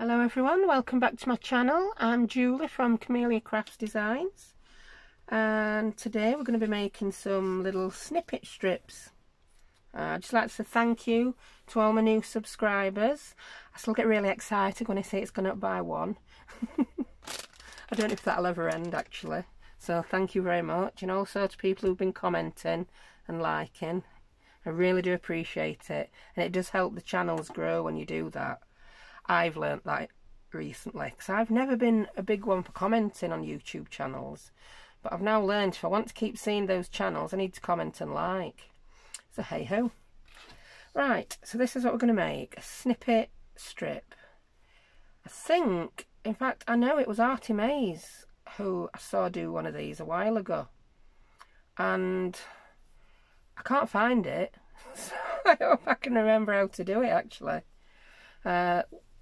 Hello everyone, welcome back to my channel. I'm Julie from Camellia Crafts Designs, and today we're going to be making some little snippet strips. I'd just like to say thank you to all my new subscribers. I still get really excited when I say it's gone up by one. I don't know if that'll ever end actually, so thank you very much, and also to people who've been commenting and liking. I really do appreciate it, and it does help the channels grow when you do that. I've learnt that recently, because I've never been a big one for commenting on YouTube channels, but I've now learned if I want to keep seeing those channels I need to comment and like, so hey ho. Right, so this is what we're going to make, a snippet strip. I think, in fact I know it was Artie Mays who I saw do one of these a while ago, and I can't find it, so I hope I can remember how to do it actually.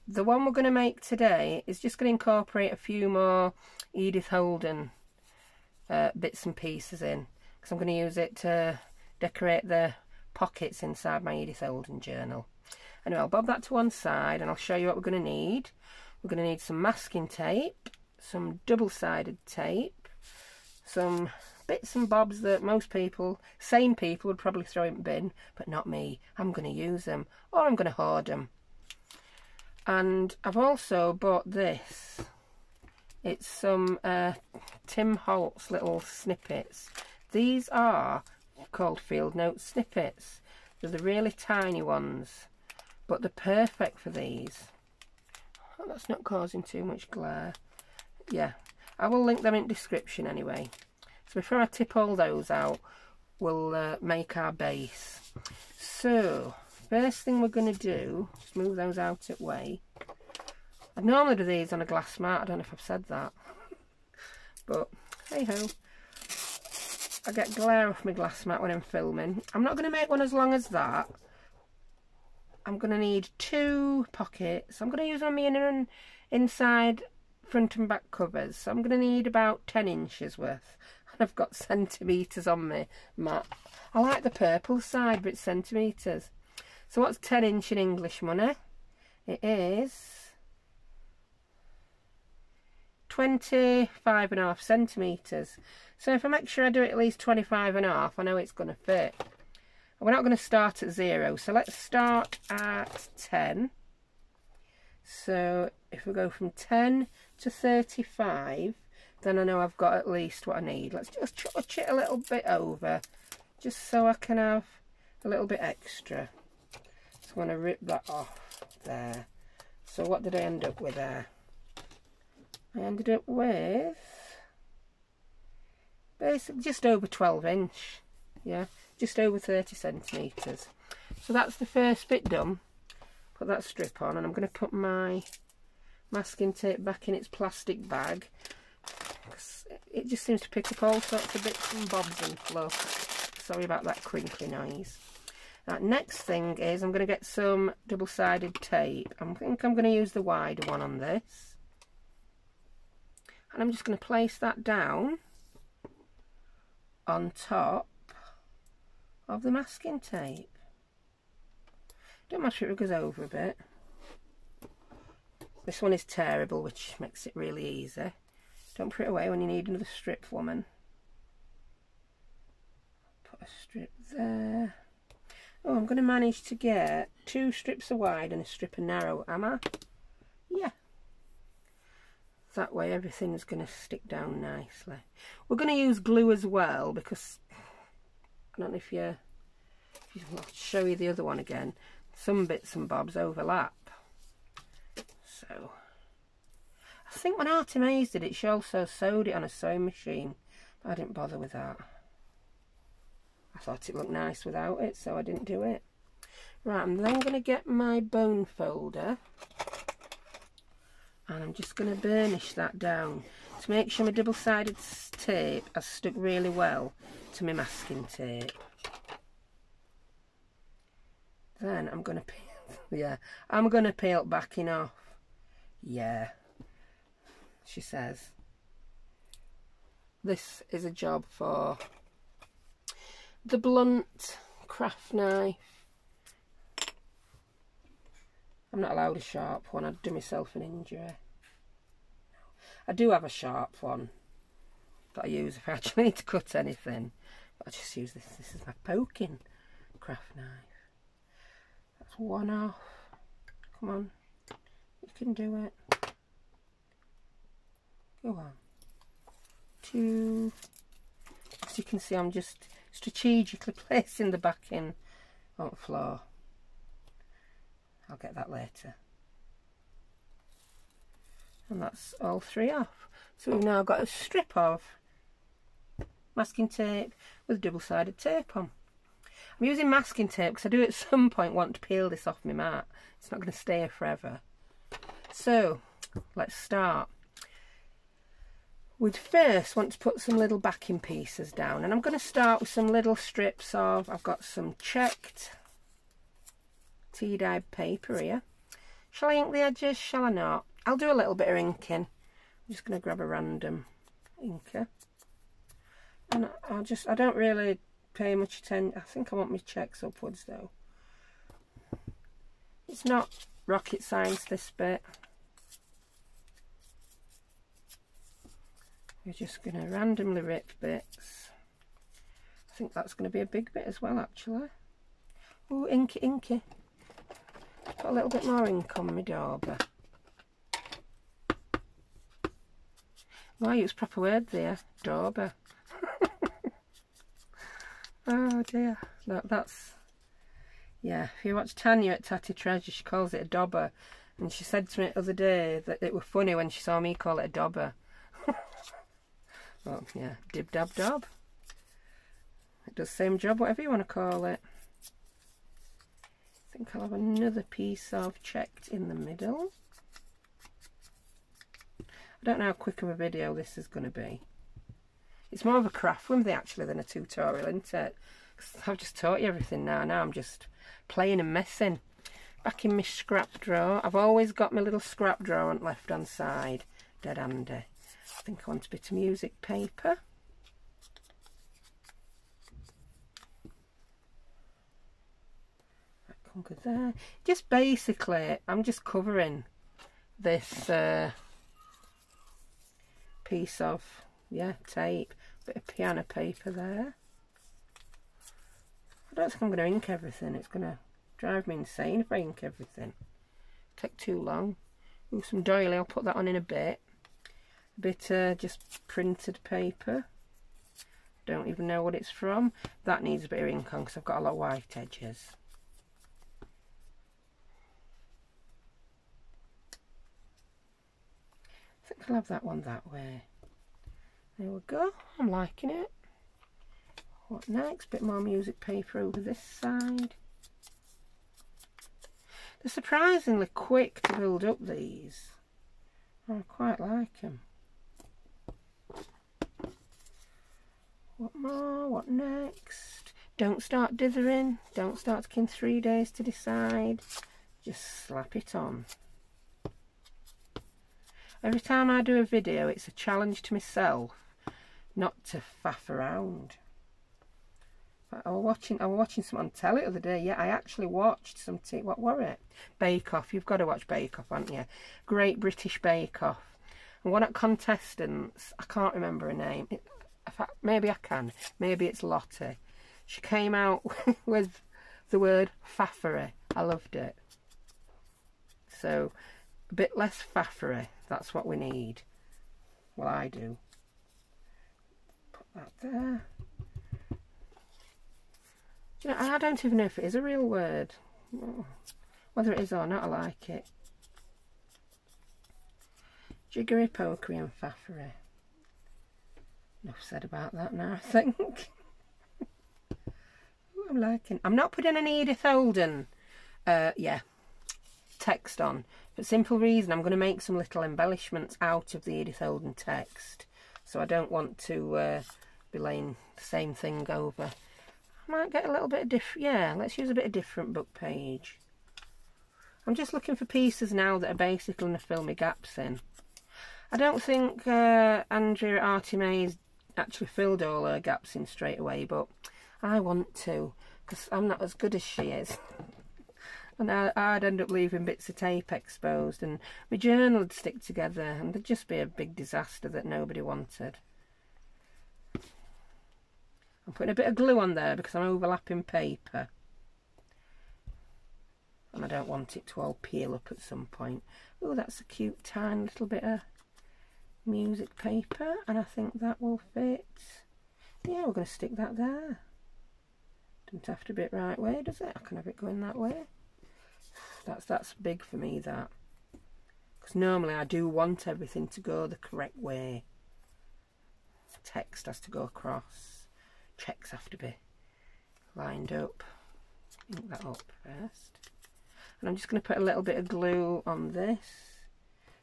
The one we're going to make today is just going to incorporate a few more Edith Holden bits and pieces in, because I'm going to use it to decorate the pockets inside my Edith Holden journal. Anyway, I'll bob that to one side and I'll show you what we're going to need. We're going to need some masking tape, some double-sided tape, some bits and bobs that most people, sane people, would probably throw in the bin, but not me. I'm going to use them, or I'm going to hoard them. And I've also bought this, it's some Tim Holtz little snippets. These are called Field Notes Snippets. They're the really tiny ones, but they're perfect for these. Oh, that's not causing too much glare. Yeah, I will link them in the description anyway. So before I tip all those out, we'll make our base. So first thing we're going to do, just move those out of the way. I normally do these on a glass mat, I don't know if I've said that, but hey ho, I get glare off my glass mat when I'm filming. I'm not going to make one as long as that. I'm going to need two pockets. I'm going to use on my inner and inside front and back covers, so I'm going to need about 10 inches worth, and I've got centimetres on my mat. I like the purple side, but it's centimetres. So what's 10 inch in English money? It is 25.5 centimetres. So if I make sure I do it at least 25.5, I know it's going to fit. We're not going to start at 0, so let's start at 10. So if we go from 10 to 35, then I know I've got at least what I need. Let's just touch it a little bit over, just so I can have a little bit extra. I'm going to rip that off there. So what did I end up with there? I ended up with basically just over 12 inch. Yeah, just over 30 centimetres. So that's the first bit done. Put that strip on, and I'm going to put my masking tape back in its plastic bag, because it just seems to pick up all sorts of bits and bobs and fluff. Sorry about that crinkly noise. That next thing is I'm going to get some double-sided tape. I think I'm going to use the wider one on this. And I'm just going to place that down on top of the masking tape. Don't matter if it goes over a bit. This one is tearable, which makes it really easy. Don't put it away when you need another strip, woman. Put a strip there. Oh, I'm going to manage to get two strips of wide and a strip of narrow, am I? Yeah. That way everything's going to stick down nicely. We're going to use glue as well, because I don't know if you... I'll show you the other one again. Some bits and bobs overlap. So, I think when Artie Mays did it, she also sewed it on a sewing machine, but I didn't bother with that. I thought it looked nice without it, so I didn't do it. Right, I'm then going to get my bone folder, and I'm just going to burnish that down to make sure my double-sided tape has stuck really well to my masking tape. Then I'm going to peel, yeah, I'm going to peel backing off. Yeah, she says. This is a job for the blunt craft knife I'm not allowed a sharp one, I'd do myself an injury. I do have a sharp one that I use if I actually need to cut anything, but I just use this. This is my poking craft knife. That's one off. Come on, you can do it. Go on. Two. As you can see, I'm just strategically placing the backing on the floor. I'll get that later. And that's all three off. So we've now got a strip of masking tape with double-sided tape on. I'm using masking tape because I do at some point want to peel this off my mat. It's not going to stay here forever. So let's start. We'd first want to put some little backing pieces down, and I'm going to start with some little strips of, I've got some checked tea dyed paper here. Shall I ink the edges? Shall I not? I'll do a little bit of inking. I'm just going to grab a random inker, and I don't really pay much attention. I think I want my checks upwards though. It's not rocket science, this bit. We're just going to randomly rip bits. I think that's going to be a big bit as well, actually. Oh, inky, inky. Got a little bit more ink on my dauber. Well, I use proper word there, dauber. Oh dear, look, that's, yeah, if you watch Tanya at Tatty Treasure, she calls it a dobber, and she said to me the other day that it was funny when she saw me call it a dobber. Well, yeah, dib dab dob. It does the same job, whatever you want to call it. I think I'll have another piece of checked in the middle. I don't know how quick of a video this is going to be. It's more of a craft one actually than a tutorial, isn't it? Because I've just taught you everything now. Now I'm just playing and messing. Back in my scrap drawer. I've always got my little scrap drawer on the left hand side. Dead handy. I think I want a bit of music paper. That can go there. Just basically, I'm just covering this... piece of, yeah, tape, bit of piano paper there. I don't think I'm going to ink everything. It's going to drive me insane if I ink everything. Take too long. Ooh, some doily, I'll put that on in a bit. A bit just printed paper. Don't even know what it's from. That needs a bit of ink on because I've got a lot of white edges. I think I'll have that one that way. There we go, I'm liking it. What next? Bit more music paper over this side. They're surprisingly quick to build up these. I quite like them. What more? What next? Don't start dithering. Don't start taking 3 days to decide. Just slap it on. Every time I do a video, it's a challenge to myself not to faff around. But I was watching someone tell it the other day. Yeah, I actually watched some what were it? Bake Off. You've got to watch Bake Off, haven't you? Great British Bake Off. And one of the contestants, I can't remember her name. Maybe I can. Maybe it's Lottie. She came out with the word faffery. I loved it. So... a bit less faffery, that's what we need. Well, I do. Put that there. You know, I don't even know if it is a real word. Whether it is or not, I like it. Jiggery, pokery and faffery. Enough said about that now, I think. Ooh, I'm liking. I'm not putting an Edith Holden text on. For simple reason, I'm going to make some little embellishments out of the Edith Holden text, so I don't want to be laying the same thing over. I might get a little bit of different, yeah, let's use a bit of different book page. I'm just looking for pieces now that are basically going to fill my gaps in. I don't think Andrea Artie Mays actually filled all her gaps in straight away, but I want to, because I'm not as good as she is. and I'd end up leaving bits of tape exposed, and my journal would stick together, and there'd just be a big disaster that nobody wanted. I'm putting a bit of glue on there because I'm overlapping paper, and I don't want it to all peel up at some point. Oh, that's a cute tiny little bit of music paper, and I think that will fit. Yeah, we're going to stick that there. Doesn't have to be it right way, does it? I can have it going that way. That's big for me, that. Because normally I do want everything to go the correct way. Text has to go across. Checks have to be lined up. Ink that up first. And I'm just going to put a little bit of glue on this.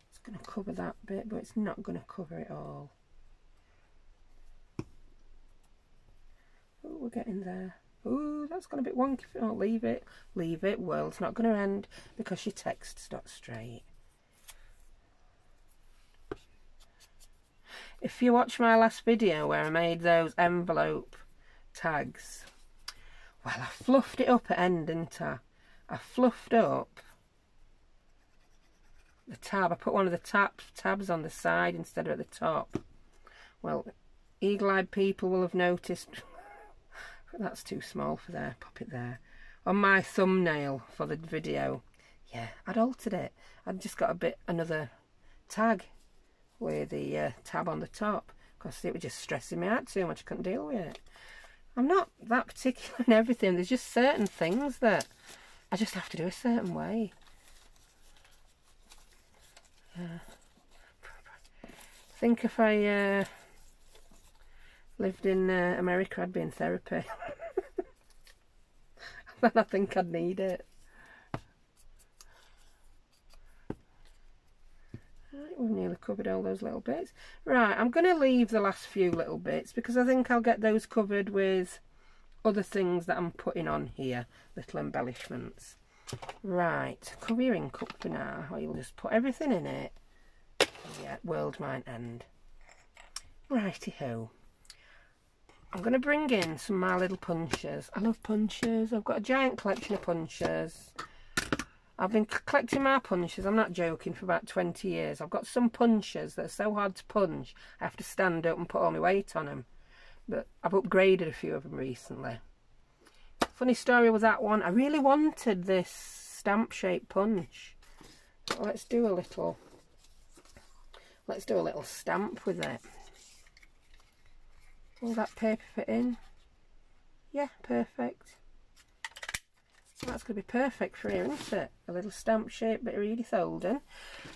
It's going to cover that bit, but it's not going to cover it all. Oh, we're getting there. Ooh, that's gone a bit wonky. Oh, leave it. Leave it. World's not going to end because your text's not straight. If you watch my last video where I made those envelope tags, well, I fluffed it up at end, didn't I? I fluffed up the tab. I put one of the tabs on the side instead of at the top. Well, eagle-eyed people will have noticed. That's too small for there, pop it there. On my thumbnail for the video, yeah, I'd altered it. I'd just got another tag with the tab on the top because it was just stressing me out too much. I couldn't deal with it. I'm not that particular in everything. There's just certain things that I just have to do a certain way. Yeah. I think if I lived in America, I'd be in therapy. Then I think I'd need it. Right, we've nearly covered all those little bits. Right, I'm going to leave the last few little bits because I think I'll get those covered with other things that I'm putting on here, little embellishments. Right, cover your ink up for now, or you'll just put everything in it. Yeah, world might end. Righty-ho. I'm going to bring in some of my little punches. I love punches. I've got a giant collection of punches. I've been collecting my punches, I'm not joking, for about 20 years. I've got some punches that are so hard to punch, I have to stand up and put all my weight on them. But I've upgraded a few of them recently. Funny story with that one, I really wanted this stamp-shaped punch. But let's do a little stamp with it. Will that paper fit in? Yeah, perfect. That's going to be perfect for here, isn't it? A little stamp shape bit of Edith Holden.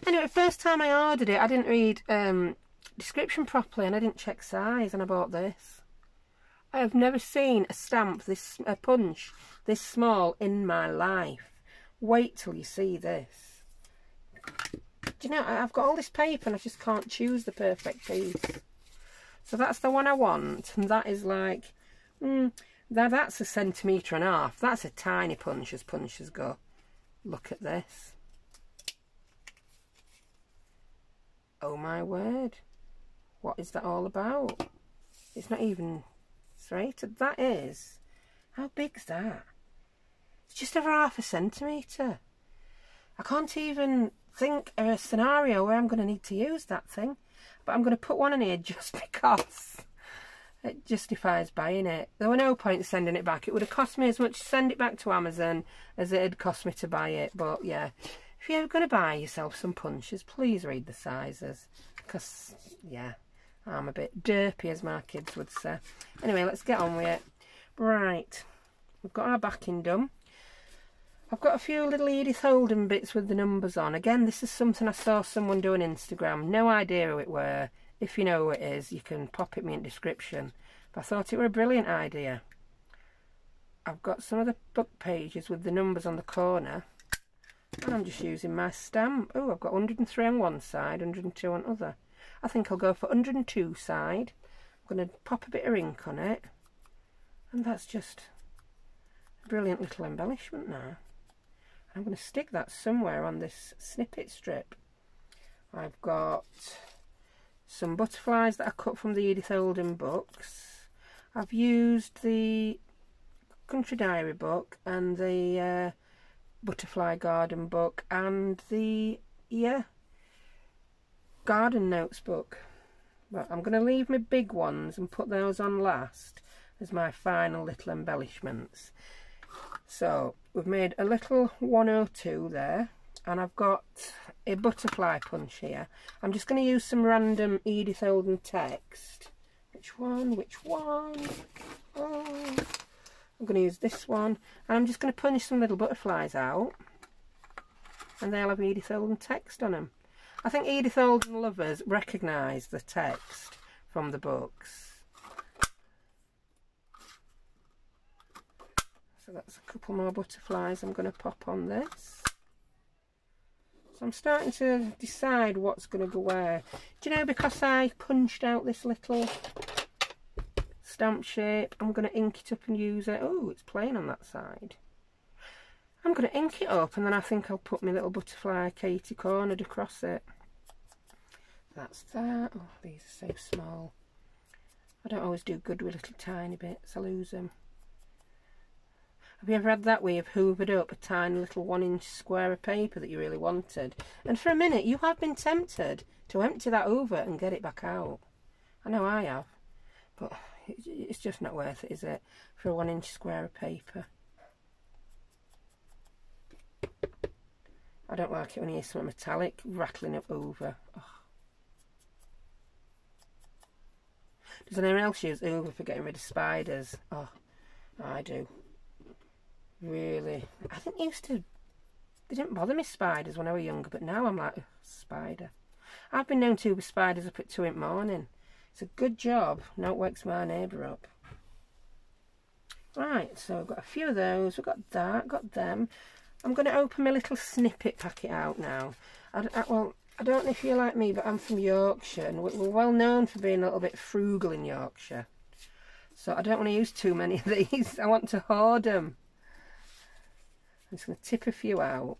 Anyway, first time I ordered it, I didn't read description properly and I didn't check size, and I bought this. I have never seen a stamp, a punch, this small in my life. Wait till you see this. Do you know, I've got all this paper and I just can't choose the perfect piece. So that's the one I want, and that is like, that's a 1.5 centimetres. That's a tiny punch as punches go. Look at this. Oh my word. What is that all about? It's not even serrated. That is, how big's that? It's just over 0.5 centimetre. I can't even think of a scenario where I'm going to need to use that thing. But I'm going to put one in here just because it justifies buying it. There were no point sending it back. It would have cost me as much to send it back to Amazon as it had cost me to buy it. But yeah, if you're going to buy yourself some punches, please read the sizes. Because, yeah, I'm a bit derpy, as my kids would say. Anyway, let's get on with it. Right, we've got our backing done. I've got a few little Edith Holden bits with the numbers on. Again, this is something I saw someone do on Instagram. No idea who it were. If you know who it is, you can pop it me in description. But I thought it were a brilliant idea. I've got some of the book pages with the numbers on the corner. And I'm just using my stamp. Oh, I've got 103 on one side, 102 on other. I think I'll go for 102 side. I'm going to pop a bit of ink on it. And that's just a brilliant little embellishment now. I'm going to stick that somewhere on this snippet strip. I've got some butterflies that I cut from the Edith Holden books. I've used the Country Diary book and the Butterfly Garden book and the Garden Notes book. But I'm going to leave my big ones and put those on last as my final little embellishments. So we've made a little 102 there, and I've got a butterfly punch here. I'm just going to use some random Edith Holden text. Which one? Oh, I'm going to use this one, and I'm just going to punch some little butterflies out, and they'll have Edith Holden text on them. I think Edith Holden lovers recognise the text from the books. So that's a couple more butterflies I'm going to pop on this. So I'm starting to decide what's going to go where. Do you know, because I punched out this little stamp shape, I'm going to ink it up and use it. Oh, it's plain on that side. I'm going to ink it up, and then I think I'll put my little butterfly Katie cornered across it. That's that. Oh, these are so small. I don't always do good with little tiny bits. I lose them. Have you ever had that way of hoovered up a tiny little 1-inch square of paper that you really wanted? And for a minute you have been tempted to empty that over and get it back out. I know I have. But it's just not worth it, is it? For a 1-inch square of paper. I don't like it when you hear something metallic rattling up over. Oh. Does anyone else use over for getting rid of spiders? Oh, I do. Really, I didn't used to, they didn't bother me spiders when I were younger, but now I'm like, spider. I've been known to be spiders up at 2 in the morning. It's a good job, no, it wakes my neighbour up. Right, so we've got a few of those, we've got that, got them. I'm going to open my little snippet packet out now. Well, I don't know if you're like me, but I'm from Yorkshire, and we're well known for being a little bit frugal in Yorkshire. So I don't want to use too many of these, I want to hoard them. I'm just going to tip a few out.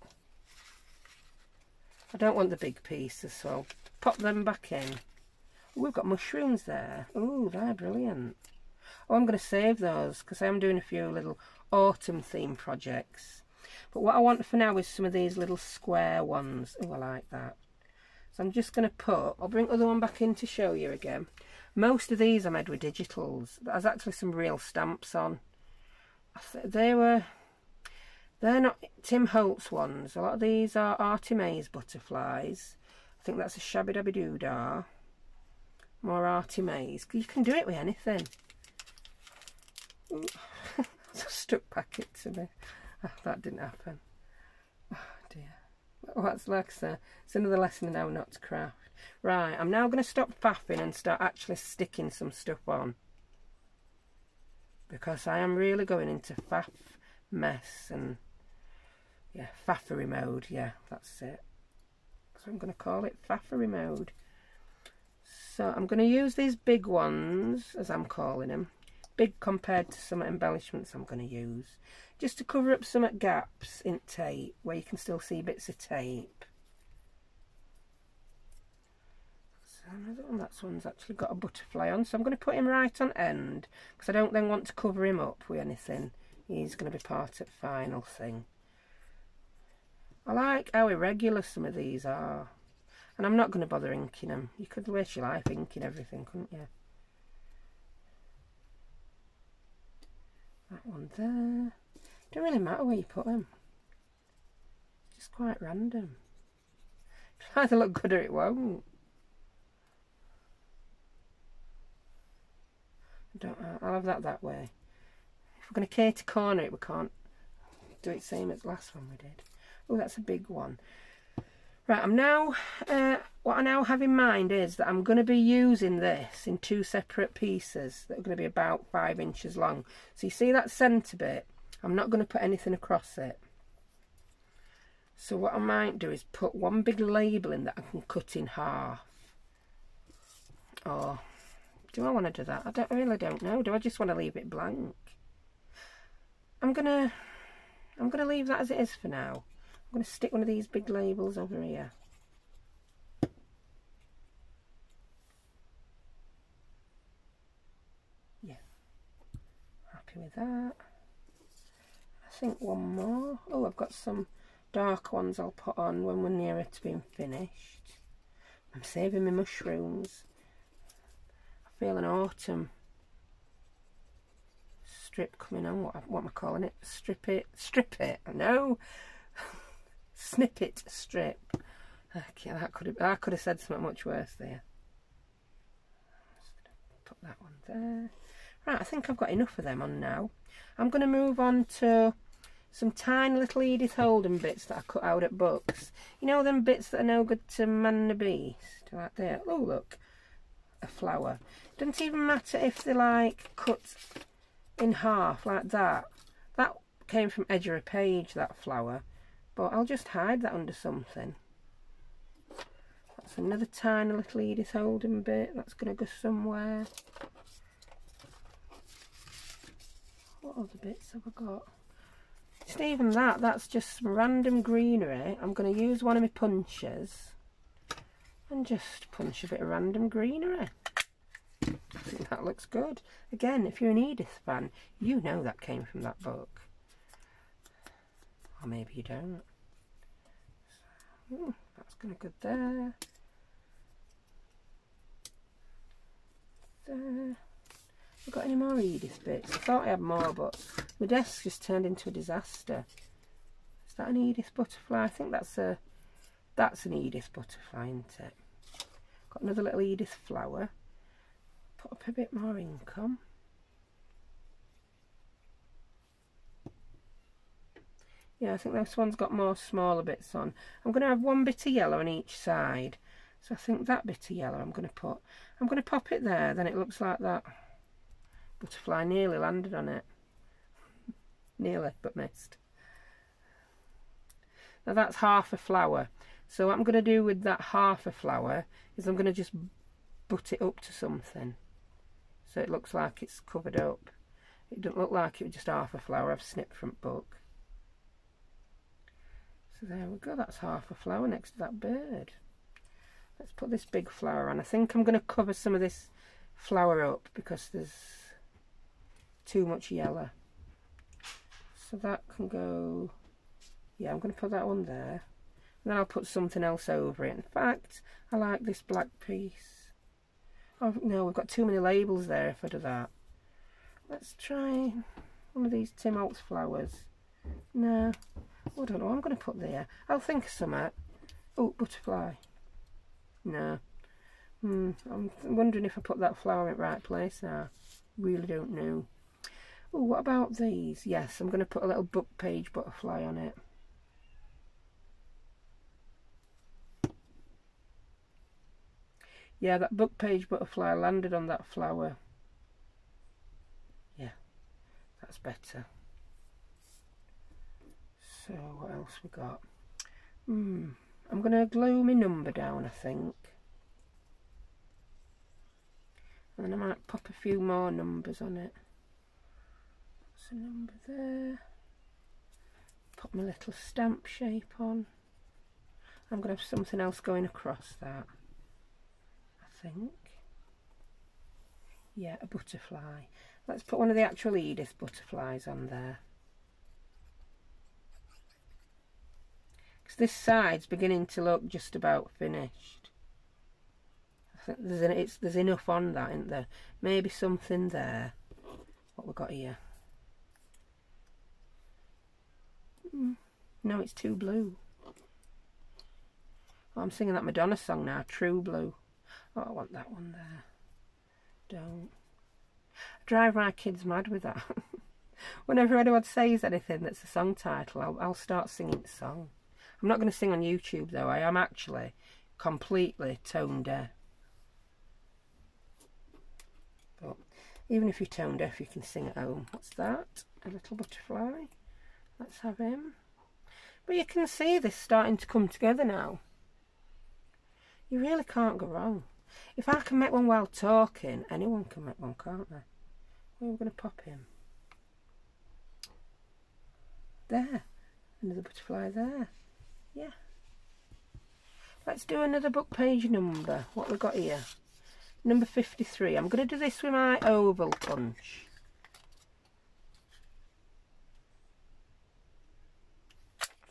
I don't want the big pieces, so I'll pop them back in. Ooh, we've got mushrooms there. Ooh, they're brilliant. Oh, I'm going to save those because I am doing a few little autumn theme projects. But what I want for now is some of these little square ones. Oh, I like that. So I'm just going to put, I'll bring the other one back in to show you again. Most of these I made with digitals. There's actually some real stamps on. They're not Tim Holtz ones. A lot of these are Artie Mays butterflies. I think that's a shabby dabby doodah. More Artie Mays. You can do it with anything. It's a stuck packet to me. Oh, that didn't happen. Oh dear. Well, that's like so. It's another lesson in how not to craft. Right, I'm now going to stop faffing and start actually sticking some stuff on. Because I am really going into faff, mess and... yeah, faffery mode, yeah, that's it. So I'm going to call it faffery mode. So I'm going to use these big ones, as I'm calling them. Big compared to some embellishments I'm going to use. Just to cover up some gaps in tape, where you can still see bits of tape. So another one, that one's actually got a butterfly on. So I'm going to put him right on end, because I don't then want to cover him up with anything. He's going to be part of the final thing. I like how irregular some of these are. And I'm not going to bother inking them. You could waste your life inking everything, couldn't you? That one there. It doesn't really matter where you put them. It's just quite random. It'll either look good or it won't. I'll have that that way. If we're going to cater corner it, we can't do it same as the last one we did. Oh, that's a big one. Right, I'm now, what I now have in mind is that I'm going to be using this in 2 separate pieces that are going to be about 5 inches long. So you see that centre bit, I'm not going to put anything across it. So what I might do is put one big label in that I can cut in half. Or, do I want to do that? I really don't know. Do I just want to leave it blank? I'm going to leave that as it is for now. I'm going to stick one of these big labels over here. Yeah. Happy with that. I think one more. Oh, I've got some dark ones I'll put on when we're nearer to being finished. I'm saving my mushrooms. I feel an autumn strip coming on. What am I calling it? Strip it. Strip it. I know. Snippet strip. Okay, I could have said something much worse there. I'm just going to put that one there. Right, I think I've got enough of them on now. I'm going to move on to some tiny little Edith Holden bits that I cut out at Books. You know them bits that are no good to man the beast? Like there. Oh, look. A flower. Doesn't even matter if they're like cut in half like that. That came from edge of a page, that flower. But I'll just hide that under something. That's another tiny little Edith Holden bit. That's going to go somewhere. What other bits have I got? It's not even that, that's just some random greenery. I'm going to use one of my punches and just punch a bit of random greenery. I think that looks good. Again, if you're an Edith fan, you know that came from that book. Or maybe you don't. So, ooh, that's going to go there. There. Have we got any more Edith bits? I thought I had more, but my desk just turned into a disaster. Is that an Edith butterfly? I think that's an Edith butterfly, isn't it? Got another little Edith flower. Put up a bit more ink on. Yeah, I think this one's got more smaller bits on. I'm going to have one bit of yellow on each side. So I think that bit of yellow I'm going to pop it there, then it looks like that. Butterfly nearly landed on it. Nearly, but missed. Now that's half a flower. So what I'm going to do with that half a flower is I'm going to just butt it up to something. So it looks like it's covered up. It doesn't look like it was just half a flower. I've snipped from book. So there we go. That's half a flower next to that bird. Let's put this big flower on. I think I'm going to cover some of this flower up because there's too much yellow, so that can go. Yeah, I'm going to put that one there, and then I'll put something else over it. In fact, I like this black piece. Oh no, we've got too many labels there if I do that. Let's try one of these Tim Holtz flowers. No, I don't know what I'm going to put there. I'll think of something. Oh, butterfly. No, I'm wondering if I put that flower in the right place now. Really don't know. Oh, what about these? Yes, I'm going to put a little book page butterfly on it. Yeah, that book page butterfly landed on that flower. Yeah, that's better. So what else we got? I'm going to glue my number down, I think. And then I might pop a few more numbers on it. That's a number there. Pop my little stamp shape on. I'm going to have something else going across that, I think. Yeah, a butterfly. Let's put one of the actual Edith butterflies on there. Because this side's beginning to look just about finished. There's enough on that, isn't there? Maybe something there. What we got here? No, it's too blue. Oh, I'm singing that Madonna song now, True Blue. Oh, I want that one there. Don't. I drive my kids mad with that. Whenever anyone says anything that's a song title, I'll start singing the song. I'm not going to sing on YouTube though. I am actually completely tone deaf. Even if you're tone deaf, you can sing at home. What's that? A little butterfly. Let's have him. But you can see this starting to come together now. You really can't go wrong. If I can make one while talking, anyone can make one, can't they? Where are we going to pop him? There. Another butterfly there. Yeah. Let's do another book page number. What have we got here? Number 53. I'm going to do this with my oval punch.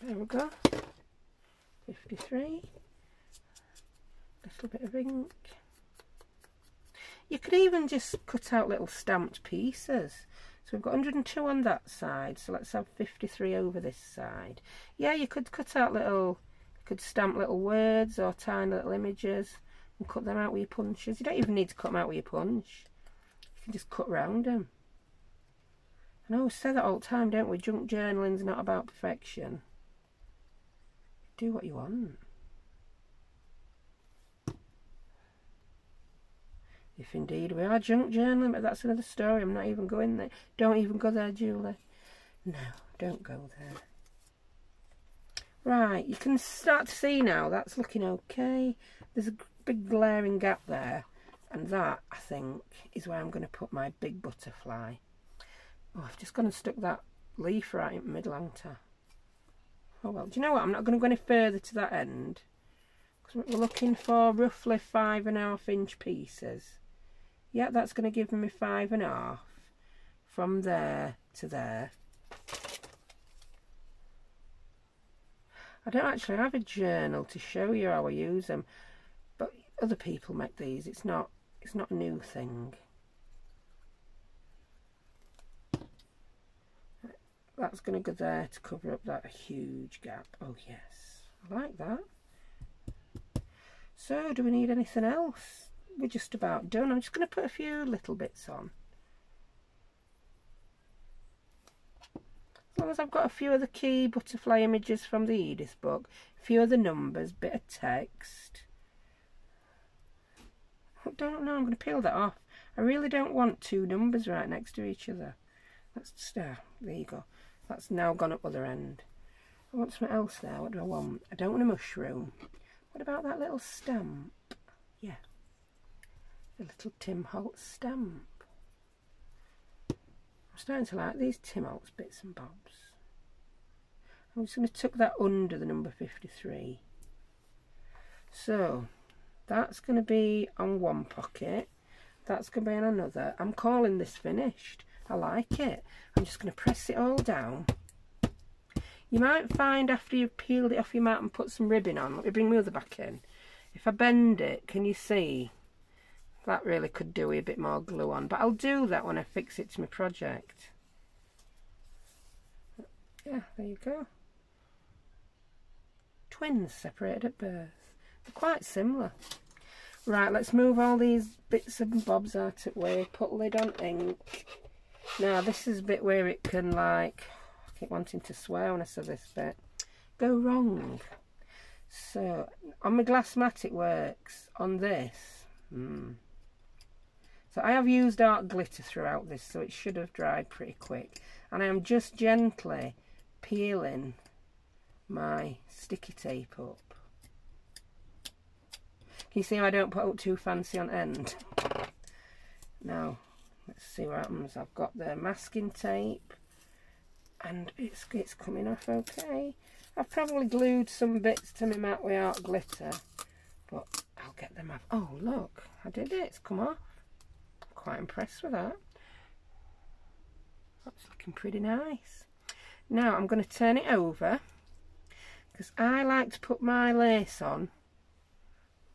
There we go, 53, little bit of ink. You could even just cut out little stamped pieces. So we've got 102 on that side, so let's have 53 over this side. Yeah, you could cut out little, you could stamp little words or tiny little images and cut them out with your punches. You don't even need to cut them out with your punch. You can just cut round them. And I always say that all the time, don't we? Junk journaling's not about perfection. Do what you want. If indeed we are junk journaling, but that's another story. I'm not even going there. Don't even go there, Julie. No, don't go there. Right, you can start to see now that's looking okay. There's a big glaring gap there, and that, I think, is where I'm going to put my big butterfly. Oh, I've just gone and stuck that leaf right in the middle, haven't I? Oh well, do you know what? I'm not going to go any further to that end, because we're looking for roughly 5.5 inch pieces. Yeah, that's going to give me 5.5 from there to there. I don't actually have a journal to show you how I use them, but other people make these. It's not a new thing. That's going to go there to cover up that huge gap. Oh yes, I like that. So do we need anything else? We're just about done. I'm just going to put a few little bits on. As long as I've got a few of the key butterfly images from the Edith book, a few of the numbers, bit of text. I don't know, I'm going to peel that off. I really don't want two numbers right next to each other. That's just, there you go. That's now gone up other end. I want something else there. What do I want? I don't want a mushroom. What about that little stamp? Yeah, a little Tim Holtz stamp. I'm starting to like these Tim Holtz bits and bobs. I'm just going to tuck that under the number 53. So that's going to be on one pocket. That's going to be on another. I'm calling this finished. I like it. I'm just going to press it all down. You might find after you've peeled it off your mat and put some ribbon on, let me bring my other back in. If I bend it, can you see? That really could do with a bit more glue on, but I'll do that when I fix it to my project. Yeah, there you go. Twins separated at birth. They're quite similar. Right, let's move all these bits and bobs out of the way, put lid on ink. Now this is a bit where it can, like, I keep wanting to swear when I say this bit, go wrong. So on my Glassmatic works, on this, so I have used art glitter throughout this, so it should have dried pretty quick. And I am just gently peeling my sticky tape up. Can you see how I don't put out too fancy on end? Now, let's see what happens. I've got the masking tape and it's coming off okay. I've probably glued some bits to my mat with art glitter, but I'll get them off. Oh look, I did it, it's come off. I'm quite impressed with that. That's looking pretty nice. Now I'm going to turn it over because I like to put my lace on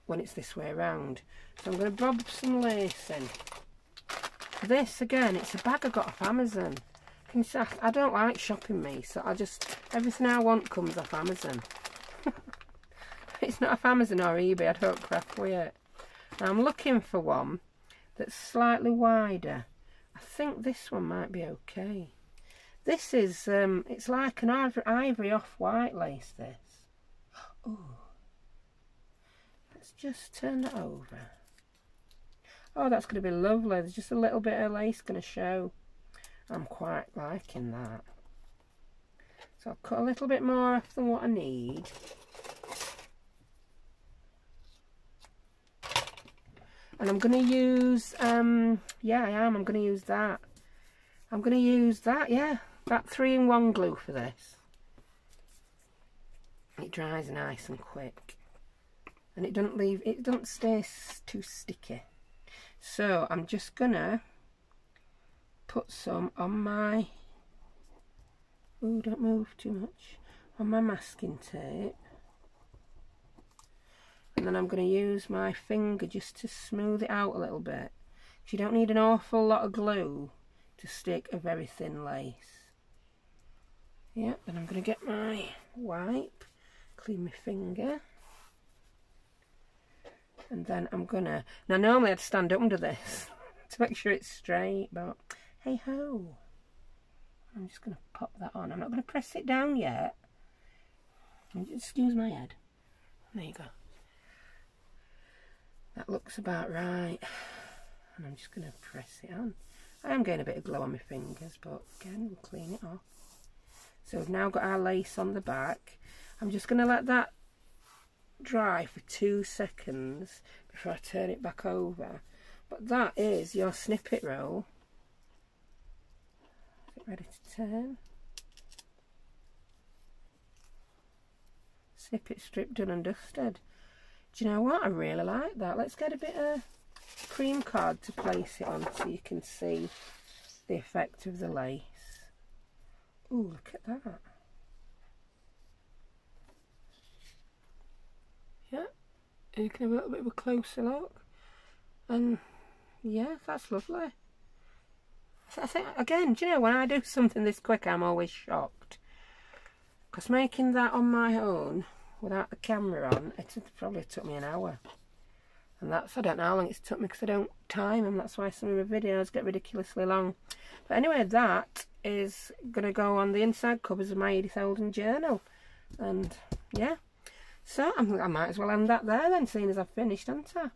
when it's this way round. So I'm going to bob some lace in. This again, it's a bag I got off Amazon. Can you see, I don't like shopping me, so I just, everything I want comes off Amazon. It's not off Amazon or eBay, I don't craft with it. Now I'm looking for one that's slightly wider. I think this one might be okay. This is, it's like an ivory off-white lace, this. Oh. Let's just turn that over. Oh, that's going to be lovely. There's just a little bit of lace going to show. I'm quite liking that. So I'll cut a little bit more off than what I need. And I'm going to use, yeah, I am. I'm going to use that. I'm going to use that, yeah. That 3-in-1 glue for this. It dries nice and quick. And it doesn't stay too sticky. So I'm just gonna put some on my, ooh, don't move too much, on my masking tape, and then I'm going to use my finger just to smooth it out a little bit. You don't need an awful lot of glue to stick a very thin lace. Yeah, then I'm going to get my wipe, clean my finger, and then I'm going to... Now normally I'd stand under this to make sure it's straight, but hey ho. I'm just going to pop that on. I'm not going to press it down yet. Excuse my head. There you go. That looks about right. And I'm just going to press it on. I am getting a bit of glue on my fingers, but again, we'll clean it off. So we've now got our lace on the back. I'm just going to let that dry for 2 seconds before I turn it back over. But that is your snippet roll. Is it ready to turn? Snippet strip done and dusted. Do you know what? I really like that. Let's get a bit of cream card to place it on so you can see the effect of the lace. Ooh, look at that. Yeah, you can have a little bit of a closer look, and yeah, that's lovely. I think, again, do you know, when I do something this quick I'm always shocked, because making that on my own without the camera on, it probably took me an hour. And that's, I don't know how long it's took me because I don't time them. That's why some of my videos get ridiculously long. But anyway, that is going to go on the inside covers of my Edith Holden journal. And yeah, so I might as well end that there then, seeing as I've finished, haven't I?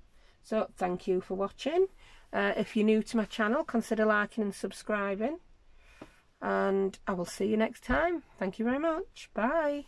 So thank you for watching. If you're new to my channel, consider liking and subscribing. And I will see you next time. Thank you very much. Bye.